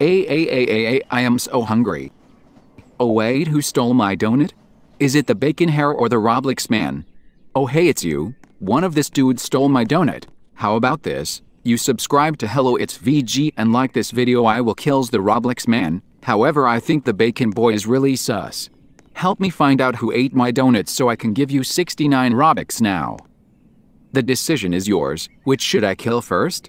I am so hungry. Oh wait, who stole my donut? Is it the bacon hair or the Roblox man? Oh hey, it's you. One of this dude stole my donut. How about this? You subscribe to Hello it's VG and like this video, I will kills the Roblox man. However, I think the bacon boy is really sus. Help me find out who ate my donuts so I can give you 69 Robux now. The decision is yours. Which should I kill first?